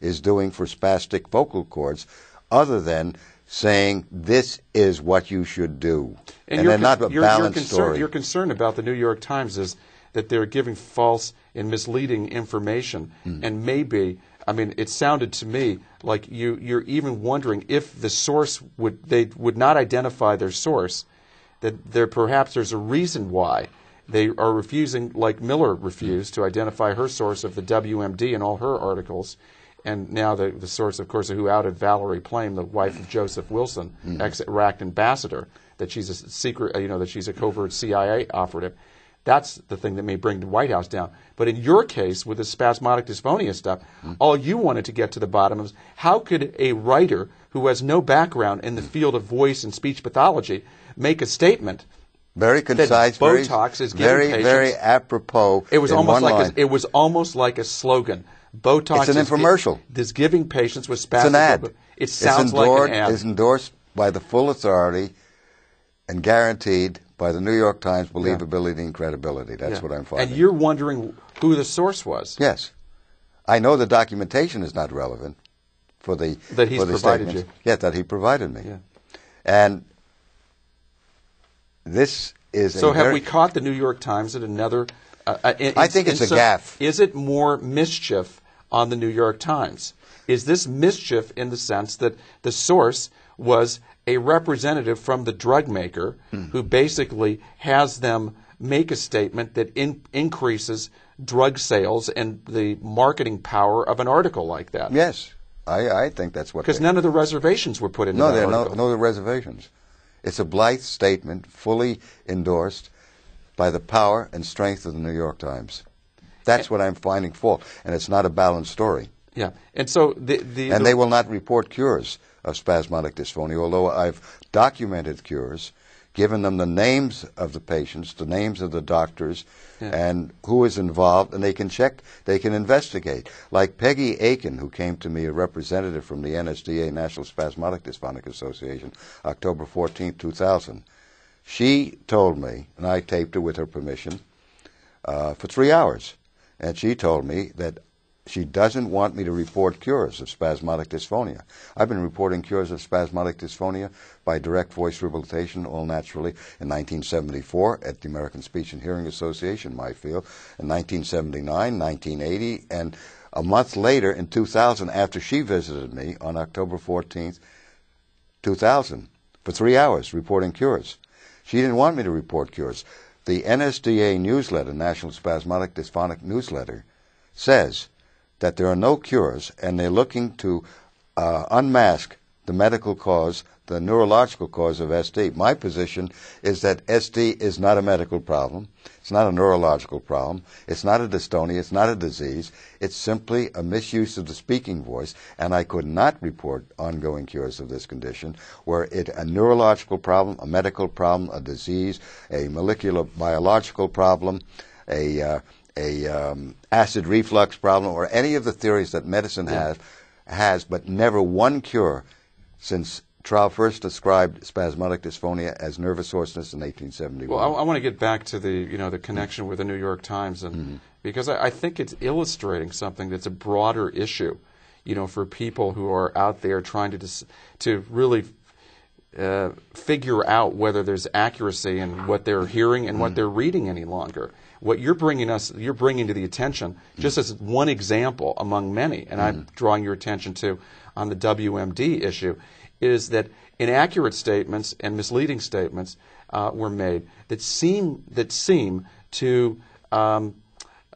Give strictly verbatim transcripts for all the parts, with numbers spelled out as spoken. is doing for spastic vocal cords other than saying this is what you should do. And, and they're not a balanced concern, story. Your concern about the New York Times is that they're giving false and misleading information. Mm. And maybe, I mean, it sounded to me like you, you're even wondering if the source would, they would not identify their source, that there perhaps there's a reason why they are refusing, like Miller refused to identify her source of the W M D in all her articles. And now the, the source, of course, of who outed Valerie Plame, the wife of Joseph Wilson, mm. ex-Iraq ambassador, that she's a secret, you know, that she's a covert C I A operative. That's the thing that may bring the White House down. But in your case, with the spasmodic dysphonia stuff, mm. all you wanted to get to the bottom of is how could a writer who has no background in the field of voice and speech pathology make a statement? Very concise, that Botox very, is giving very, patients, very apropos. It was almost like a, it was almost like a slogan. Botox. It's an infomercial. Is, is giving patients with spastic. It's an ad. It sounds it's endorsed, like an ad. It's endorsed by the full authority and guaranteed by the New York Times believability yeah. and credibility. That's yeah. what I'm finding. And you're wondering who the source was. Yes, I know the documentation is not relevant for the that he's for the provided statements. you. Yeah, that he provided me. Yeah. And this is so. A have we caught the New York Times at another? Uh, uh, in, I think it's a so, gaffe. Is it more mischief on the New York Times? Is this mischief in the sense that the source was a representative from the drug maker mm. who basically has them make a statement that in, increases drug sales and the marketing power of an article like that? Yes, I, I think that's what. Because none of the reservations were put in. No, there are no, no the reservations. It's a blithe statement, fully endorsed by the power and strength of the New York Times. That's what I'm finding fault, and it's not a balanced story. Yeah, and so the, the and the, they will not report cures of spasmodic dysphonia, although I've documented cures, given them the names of the patients, the names of the doctors, yeah. and who is involved, and they can check, they can investigate. Like Peggy Aiken, who came to me, a representative from the N S D A, National Spasmodic Dysphonic Association, October fourteenth, two thousand. She told me, and I taped her with her permission, uh, for three hours, and she told me that she doesn't want me to report cures of spasmodic dysphonia. I've been reporting cures of spasmodic dysphonia by direct voice rehabilitation, all naturally, in nineteen seventy-four at the American Speech and Hearing Association, my field, in nineteen seventy-nine, nineteen eighty, and a month later in two thousand, after she visited me on October fourteenth, two thousand, for three hours reporting cures. She didn't want me to report cures. The N S D A newsletter, National Spasmodic Dysphonic Newsletter, says that there are no cures, and they're looking to uh, unmask the medical cause, the neurological cause of S D. My position is that S D is not a medical problem. It's not a neurological problem. It's not a dystonia. It's not a disease. It's simply a misuse of the speaking voice, and I could not report ongoing cures of this condition, were it a neurological problem, a medical problem, a disease, a molecular biological problem, a... Uh, a um, acid reflux problem, or any of the theories that medicine has, yeah. has, but never one cure since Trow first described spasmodic dysphonia as nervous hoarseness in eighteen seventy-one. Well, I, I want to get back to the, you know, the connection with the New York Times, and mm-hmm. because I, I think it's illustrating something that's a broader issue, you know, for people who are out there trying to, dis to really uh, figure out whether there's accuracy in what they're hearing and mm-hmm. what they're reading any longer. What you're bringing us, you're bringing to the attention, just as one example among many, and I'm drawing your attention to on the W M D issue, is that inaccurate statements and misleading statements uh, were made that seem that seem to um,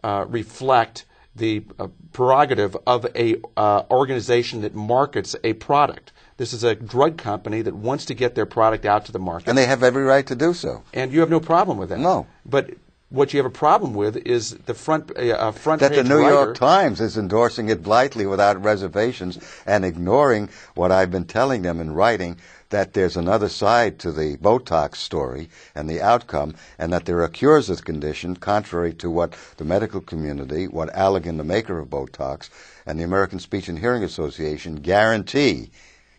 uh, reflect the uh, prerogative of a uh, organization that markets a product. This is a drug company that wants to get their product out to the market, and they have every right to do so. And you have no problem with that. No, but. What you have a problem with is the front uh, front page that the New writer, York Times is endorsing it blithely without reservations and ignoring what I've been telling them in writing, that there's another side to the Botox story and the outcome, and that there are cures of the condition, contrary to what the medical community, what Allergan, the maker of Botox, and the American Speech and Hearing Association guarantee.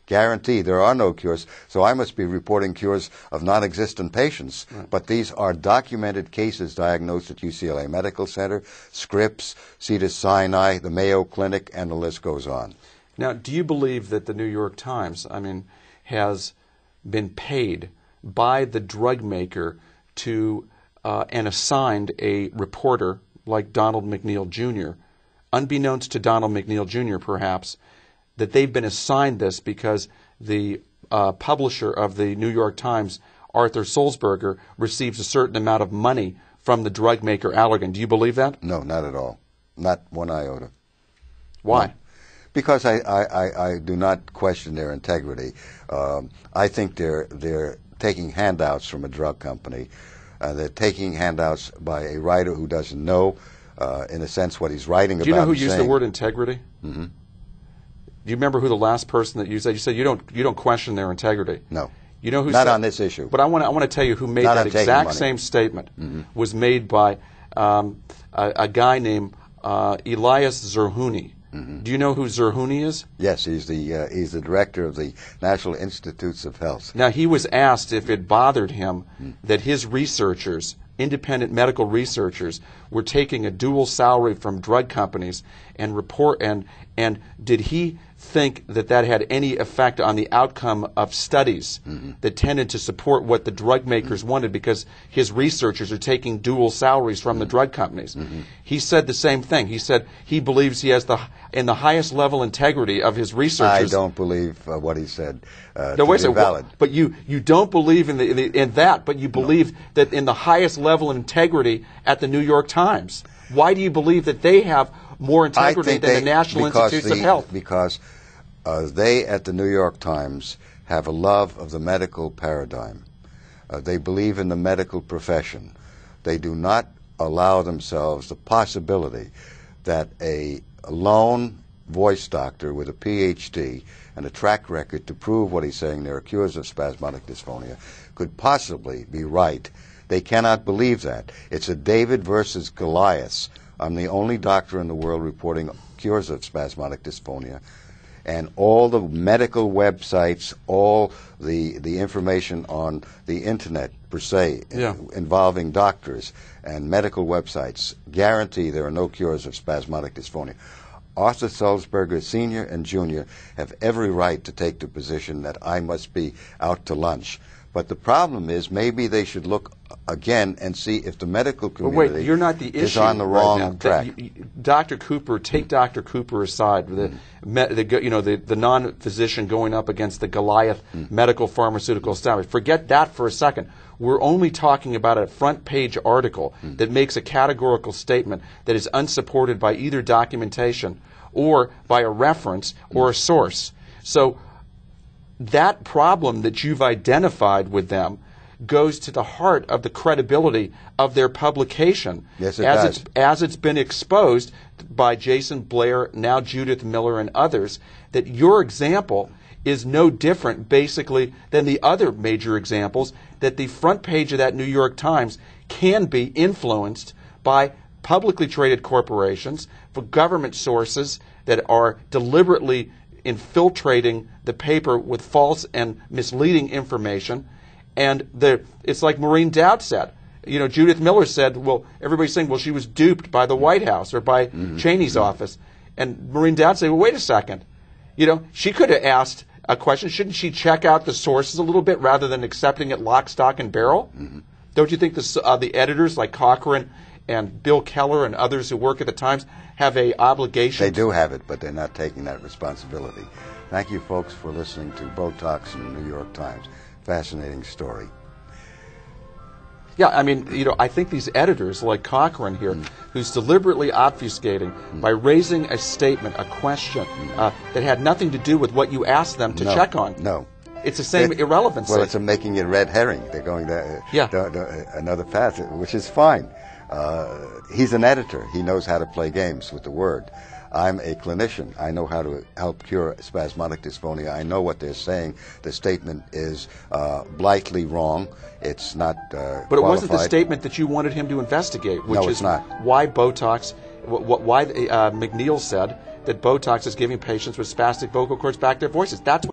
Guaranteed, there are no cures. So I must be reporting cures of non-existent patients. Right. But these are documented cases diagnosed at U C L A Medical Center, Scripps, Cetus Sinai, the Mayo Clinic, and the list goes on. Now, do you believe that the New York Times, I mean, has been paid by the drug maker to uh, and assigned a reporter like Donald McNeil Junior, unbeknownst to Donald McNeil Junior perhaps, that they've been assigned this because the uh, publisher of the New York Times, Arthur Sulzberger, receives a certain amount of money from the drug maker Allergan. Do you believe that? No, not at all. Not one iota. Why? No. Because I, I, I do not question their integrity. Um, I think they're, they're taking handouts from a drug company. Uh, they're taking handouts by a writer who doesn't know, uh, in a sense, what he's writing about. Do you know who used the word integrity? Mm-hmm. Do you remember who the last person that used that? You said you don't you don't question their integrity. No. You know who? Not said, on this issue. But I want to I want to tell you who made Not that exact same statement. Mm-hmm. Was made by um, a, a guy named uh, Elias Zerhouni. Mm-hmm. Do you know who Zerhouni is? Yes, he's the uh, he's the director of the National Institutes of Health. Now he was asked if it bothered him mm-hmm. that his researchers, independent medical researchers, were taking a dual salary from drug companies and report and and did he think that that had any effect on the outcome of studies mm-hmm. that tended to support what the drug makers mm-hmm. wanted because his researchers are taking dual salaries from mm-hmm. the drug companies. Mm-hmm. He said the same thing. He said he believes he has the in the highest level integrity of his researchers. I don't believe uh, what he said uh, no, to wait, be so, valid. Well, but you, you don't believe in, the, in, the, in that, but you believe no. that in the highest level of integrity at the New York Times. Why do you believe that they have more integrity than they, the National Institutes the, of Health? Because uh, they at the New York Times have a love of the medical paradigm. Uh, they believe in the medical profession. They do not allow themselves the possibility that a lone voice doctor with a P H D and a track record to prove what he's saying, there are cures of spasmodic dysphonia, could possibly be right. They cannot believe that. It's a David versus Goliath. I'm the only doctor in the world reporting cures of spasmodic dysphonia. And all the medical websites, all the, the information on the Internet, per se, yeah. in, involving doctors and medical websites, guarantee there are no cures of spasmodic dysphonia. Arthur Sulzberger Senior and Junior have every right to take the position that I must be out to lunch. But the problem is maybe they should look again and see if the medical community wait, you're not the issue is on the wrong right track. That, you, Doctor Cooper, take mm. Doctor Cooper aside. The, mm. me, the you know the, the non-physician going up against the Goliath mm. medical pharmaceutical establishment. Forget that for a second. We're only talking about a front page article mm. that makes a categorical statement that is unsupported by either documentation or by a reference mm. or a source. So that problem that you've identified with them goes to the heart of the credibility of their publication. Yes, it as does. It's, as it's been exposed by Jason Blair, now Judith Miller, and others, that your example is no different, basically, than the other major examples, that the front page of that New York Times can be influenced by publicly traded corporations, for government sources that are deliberately infiltrating the paper with false and misleading information. And the, it's like Maureen Dowd said. You know, Judith Miller said, well, everybody's saying, well, she was duped by the White House or by mm-hmm. Cheney's mm-hmm. office. And Maureen Dowd said, well, wait a second. You know, she could have asked a question. Shouldn't she check out the sources a little bit rather than accepting it lock, stock, and barrel? Mm-hmm. Don't you think the, uh, the editors like Cochran and Bill Keller and others who work at the Times have an obligation? They do have it, but they're not taking that responsibility. Thank you, folks, for listening to Botox and the New York Times. Fascinating story. Yeah, I mean, you know, I think these editors like Cochran here, mm. who's deliberately obfuscating mm. by raising a statement, a question, mm. uh, that had nothing to do with what you asked them to no, check on. No. It's the same it, irrelevancy. Well, it's a making it red herring. They're going to, yeah. to, to another path, which is fine. Uh, he's an editor. He knows how to play games with the word. I'm a clinician. I know how to help cure spasmodic dysphonia. I know what they're saying. The statement is uh, blightly wrong. It's not uh, But it qualified. Wasn't the statement that you wanted him to investigate, which no, it's is not. Why Botox, why uh, McNeil said that Botox is giving patients with spastic vocal cords back their voices. That's